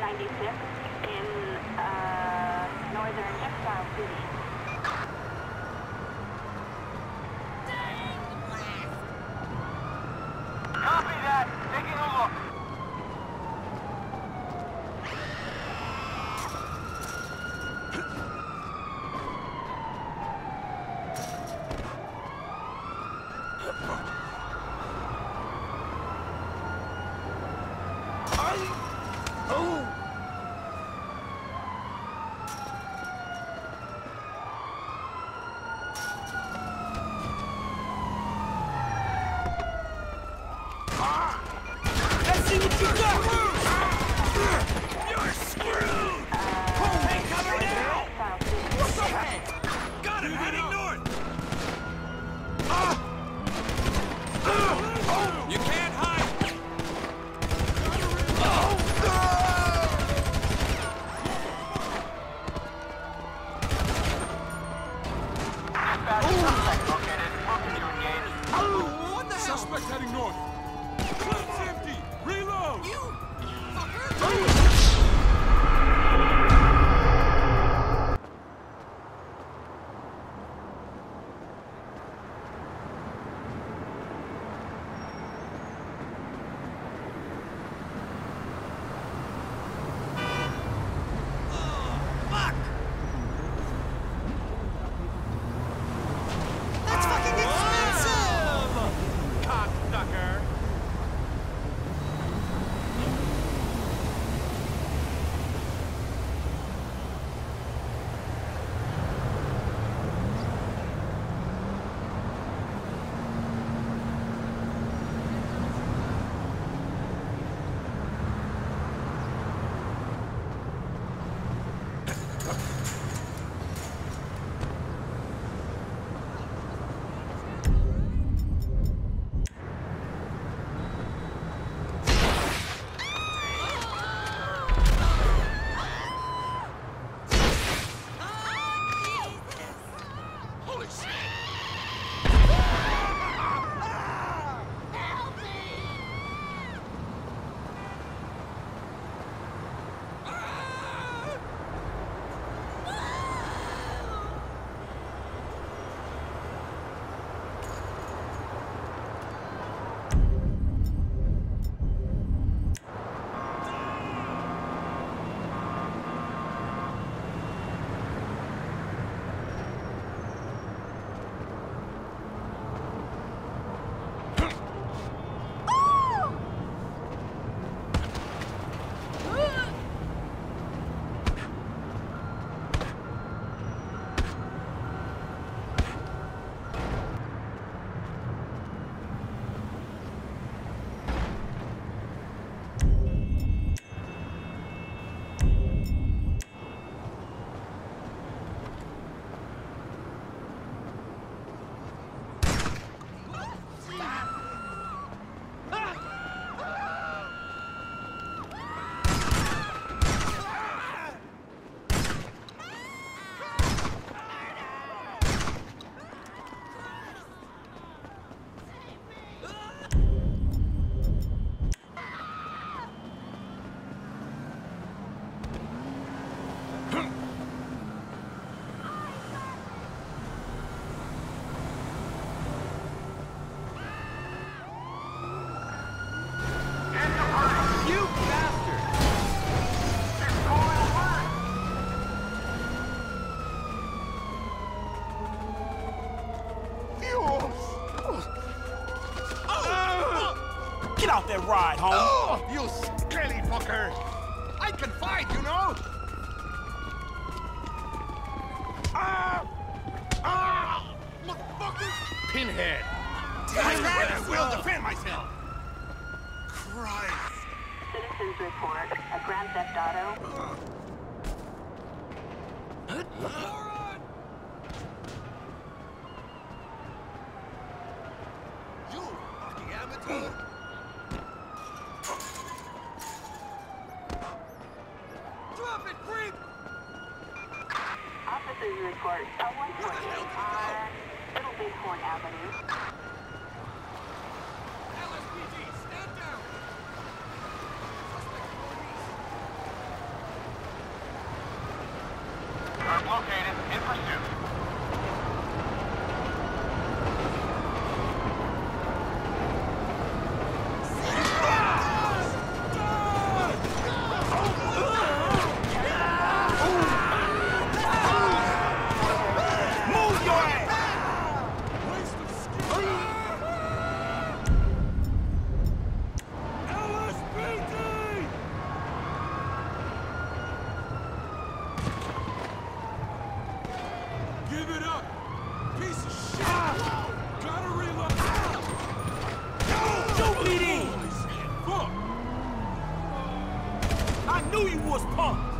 996 in northern Texas City. Copy that. Taking a look. Ride home. Oh, you skelly fucker! I can fight, you know. Motherfucker! Pinhead. I will defend myself. Christ. Citizens report a grand theft auto. You fucking amateur! Report a 148 on Little Big Horn Avenue. LSPD, stand down! located, in pursuit. I knew you was punk!